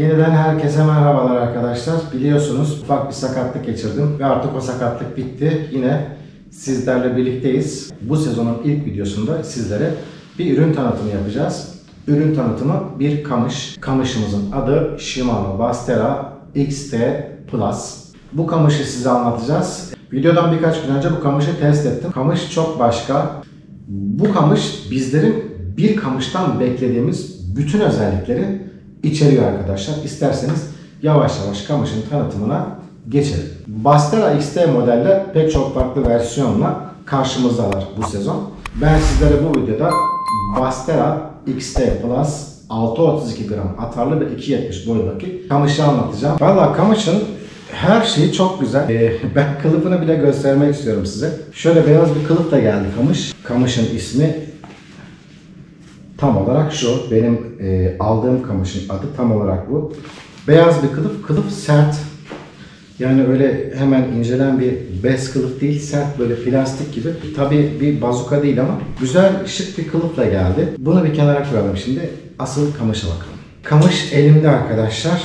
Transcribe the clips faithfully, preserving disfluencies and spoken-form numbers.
Yeniden herkese merhabalar arkadaşlar. Biliyorsunuz ufak bir sakatlık geçirdim ve artık o sakatlık bitti. Yine sizlerle birlikteyiz. Bu sezonun ilk videosunda sizlere bir ürün tanıtımı yapacağız. Ürün tanıtımı bir kamış. Kamışımızın adı Shimano Bassterra X T Plus. Bu kamışı size anlatacağız. Videodan birkaç gün önce bu kamışı test ettim. Kamış çok başka. Bu kamış bizlerin bir kamıştan beklediğimiz bütün özellikleri içeriyor arkadaşlar. İsterseniz yavaş yavaş kamışın tanıtımına geçelim. Bassterra X T modeller pek çok farklı versiyonla karşımızdalar bu sezon. Ben sizlere bu videoda Bassterra X T Plus altı otuz iki gram atarlı ve iki yetmiş boyundaki kamışı anlatacağım. Valla kamışın her şeyi çok güzel. Ee, ben kılıfını bile göstermek istiyorum size. Şöyle beyaz bir kılıf da geldi kamış. Kamışın ismi tam olarak şu. Benim e, aldığım kamışın adı tam olarak bu. Beyaz bir kılıf. Kılıf sert. Yani öyle hemen incelen bir bez kılıf değil. Sert, böyle plastik gibi. Tabii bir bazuka değil ama güzel, şık bir kılıfla geldi. Bunu bir kenara koyalım şimdi. Asıl kamışa bakalım. Kamış elimde arkadaşlar.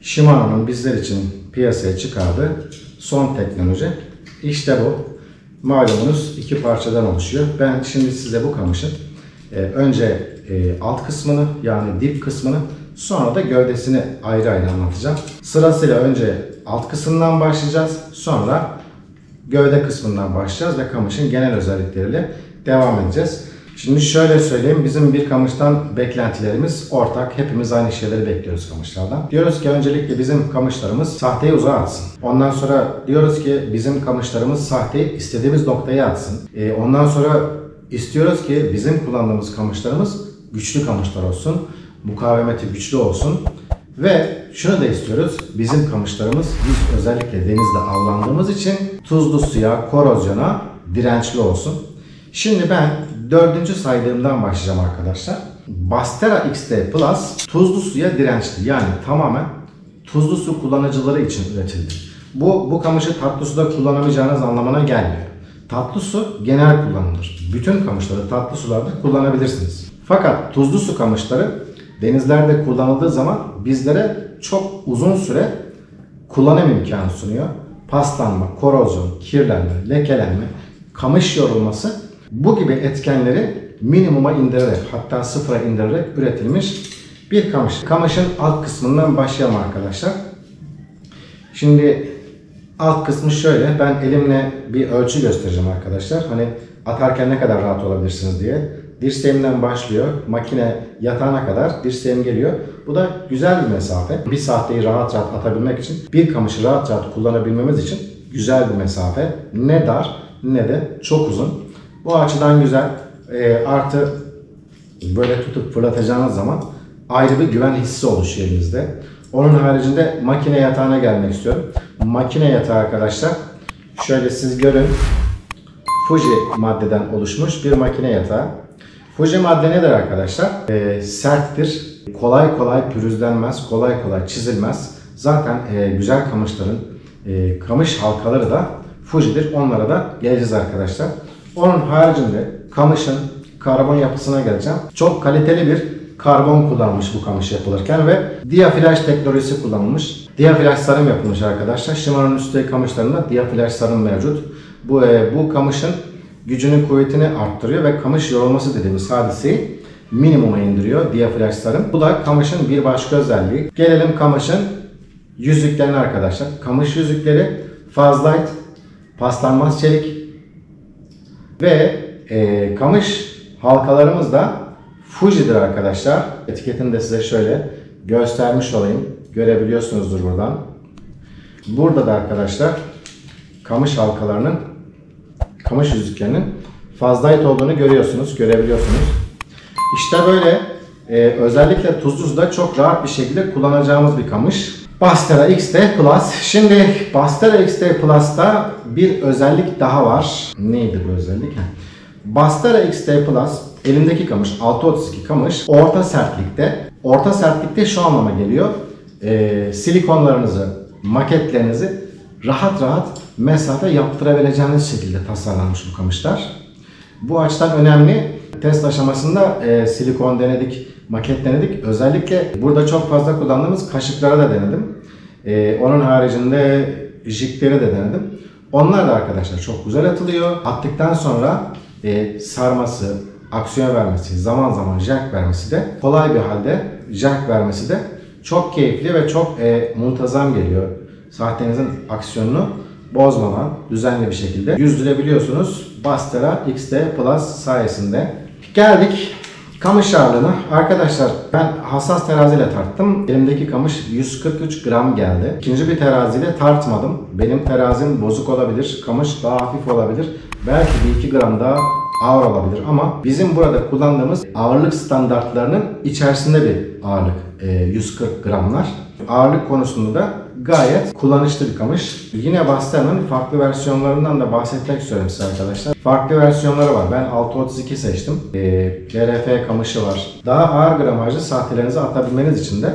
Shimano'nun bizler için piyasaya çıkardığı son teknoloji. İşte bu. Malumunuz iki parçadan oluşuyor. Ben şimdi size bu kamışın e, önce e, alt kısmını, yani dip kısmını, sonra da gövdesini ayrı ayrı anlatacağım. Sırasıyla önce alt kısmından başlayacağız. Sonra gövde kısmından başlayacağız ve kamışın genel özellikleriyle devam edeceğiz. Şimdi şöyle söyleyeyim, bizim bir kamıştan beklentilerimiz ortak. Hepimiz aynı şeyleri bekliyoruz kamışlardan. Diyoruz ki öncelikle bizim kamışlarımız sahteyi uzağa atsın. Ondan sonra diyoruz ki bizim kamışlarımız sahteyi istediğimiz noktaya atsın. E, ondan sonra istiyoruz ki bizim kullandığımız kamışlarımız güçlü kamışlar olsun. Mukavemeti güçlü olsun. Ve şunu da istiyoruz, bizim kamışlarımız, biz özellikle denizde avlandığımız için tuzlu suya, korozyona dirençli olsun. Şimdi ben dördüncü saydığımdan başlayacağım arkadaşlar. Bassterra X T Plus tuzlu suya dirençli, yani tamamen tuzlu su kullanıcıları için üretildi. Bu, bu kamışı tatlı suda kullanamayacağınız anlamına gelmiyor. Tatlı su genel kullanılır. Bütün kamışları tatlı sularda kullanabilirsiniz. Fakat tuzlu su kamışları denizlerde kullanıldığı zaman bizlere çok uzun süre kullanım imkanı sunuyor. Paslanma, korozyon, kirlenme, lekelenme, kamış yorulması, bu gibi etkenleri minimuma indirerek, hatta sıfıra indirerek üretilmiş bir kamış. Kamışın alt kısmından başlayalım arkadaşlar. Şimdi alt kısmı şöyle. Ben elimle bir ölçü göstereceğim arkadaşlar. Hani atarken ne kadar rahat olabilirsiniz diye. Dirseğimden başlıyor. Makine yatağına kadar dirseğim geliyor. Bu da güzel bir mesafe. Bir sahteyi rahat rahat atabilmek için, bir kamışı rahat rahat kullanabilmemiz için güzel bir mesafe. Ne dar ne de çok uzun. Bu açıdan güzel. E, artı böyle tutup fırlatacağınız zaman ayrı bir güven hissi oluşuyor elinizde. Onun haricinde makine yatağına gelmek istiyorum. Makine yatağı arkadaşlar, şöyle siz görün, Fuji maddeden oluşmuş bir makine yatağı. Fuji madde nedir arkadaşlar? E, serttir. Kolay kolay pürüzlenmez. Kolay kolay çizilmez. Zaten e, güzel kamışların e, kamış halkaları da Fuji'dir. Onlara da geleceğiz arkadaşlar. Onun haricinde kamışın karbon yapısına geleceğim. Çok kaliteli bir karbon kullanmış bu kamış yapılırken ve Diaflash teknolojisi kullanılmış. Diaflash sarım yapılmış arkadaşlar. Shimano'nun üstü kamışlarında Diaflash sarım mevcut. Bu, e, bu kamışın gücünü, kuvvetini arttırıyor ve kamış yorulması dediğimiz hadiseyi minimuma indiriyor Diaflash sarım. Bu da kamışın bir başka özelliği. Gelelim kamışın yüzüklerine arkadaşlar. Kamış yüzükleri Fazlite, paslanmaz çelik. Ve e, kamış halkalarımız da Fuji'dir arkadaşlar. Etiketini de size şöyle göstermiş olayım. Görebiliyorsunuzdur buradan. Burada da arkadaşlar kamış halkalarının, kamış yüzüklerinin Fazlite olduğunu görüyorsunuz, görebiliyorsunuz. İşte böyle e, özellikle tuzlu suda çok rahat bir şekilde kullanacağımız bir kamış. Bassterra X T Plus. Şimdi Bassterra X T Plus'ta bir özellik daha var. Neydi bu özellik? Bassterra X T Plus elimdeki kamış, altı otuz iki kamış, orta sertlikte. Orta sertlikte şu anlama geliyor. E, silikonlarınızı, maketlerinizi rahat rahat mesafe yaptırabileceğiniz şekilde tasarlanmış bu kamışlar. Bu açıdan önemli. Test aşamasında e, silikon denedik, maket denedik. Özellikle burada çok fazla kullandığımız kaşıklara da denedim. Ee, onun haricinde jigleri de denedim. Onlar da arkadaşlar çok güzel atılıyor. Attıktan sonra e, sarması, aksiyon vermesi, zaman zaman jerk vermesi de, kolay bir halde jerk vermesi de çok keyifli ve çok e, muntazam geliyor. Sahtenizin aksiyonunu bozmadan düzenli bir şekilde yüzdürebiliyorsunuz. Bassterra X T Plus sayesinde. Geldik kamış ağırlığına. Arkadaşlar ben hassas teraziyle tarttım. Elimdeki kamış yüz kırk üç gram geldi. İkinci bir teraziyle tartmadım. Benim terazim bozuk olabilir. Kamış daha hafif olabilir. Belki bir iki gram daha ağır olabilir ama bizim burada kullandığımız ağırlık standartlarının içerisinde bir ağırlık. yüz kırk gramlar. Ağırlık konusunda da gayet kullanışlı bir kamış. Yine Bassterra'nın farklı versiyonlarından da bahsetmek istiyorum size arkadaşlar. Farklı versiyonları var. Ben altı otuz iki seçtim. L R F ee, kamışı var. Daha ağır gramajlı sahtelerinizi atabilmeniz için de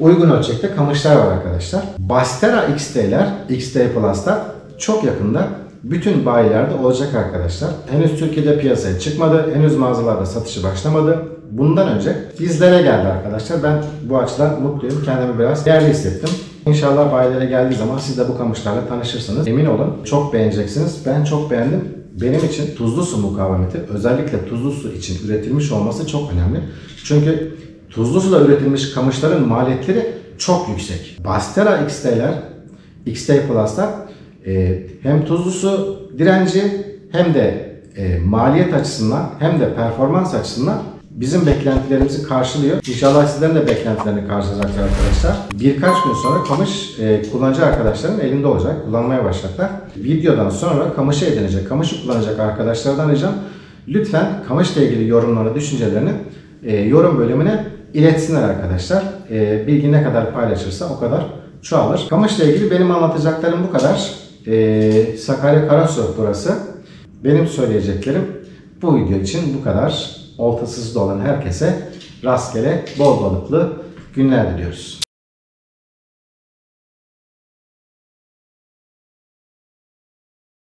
uygun ölçekte kamışlar var arkadaşlar. Bassterra X T'ler, X T Plus'ta çok yakında bütün bayilerde olacak arkadaşlar. Henüz Türkiye'de piyasaya çıkmadı. Henüz mağazalarda satışı başlamadı. Bundan önce bizlere geldi arkadaşlar. Ben bu açıdan mutluyum. Kendimi biraz yerli hissettim. İnşallah bayilere geldiği zaman siz de bu kamışlarla tanışırsınız. Emin olun çok beğeneceksiniz. Ben çok beğendim. Benim için tuzlu su mukavemeti, özellikle tuzlu su için üretilmiş olması çok önemli. Çünkü tuzlu suda üretilmiş kamışların maliyetleri çok yüksek. Bassterra X T'ler, X T Plus'lar e, hem tuzlu su direnci hem de e, maliyet açısından hem de performans açısından bizim beklentilerimizi karşılıyor. İnşallah sizlerin de beklentilerini karşılayacaktır arkadaşlar. Birkaç gün sonra kamış e, kullanıcı arkadaşların elinde olacak. Kullanmaya başlayacaklar. Videodan sonra kamışı edinecek, kamışı kullanacak arkadaşlardan ricam, lütfen kamışla ilgili yorumları, düşüncelerini e, yorum bölümüne iletsinler arkadaşlar. E, bilgi ne kadar paylaşırsa o kadar çoğalır. Kamışla ilgili benim anlatacaklarım bu kadar. E, Sakarya Karasu burası. Benim söyleyeceklerim bu video için bu kadar. Oltasız da olan herkese rastgele bol balıklı günler diliyoruz.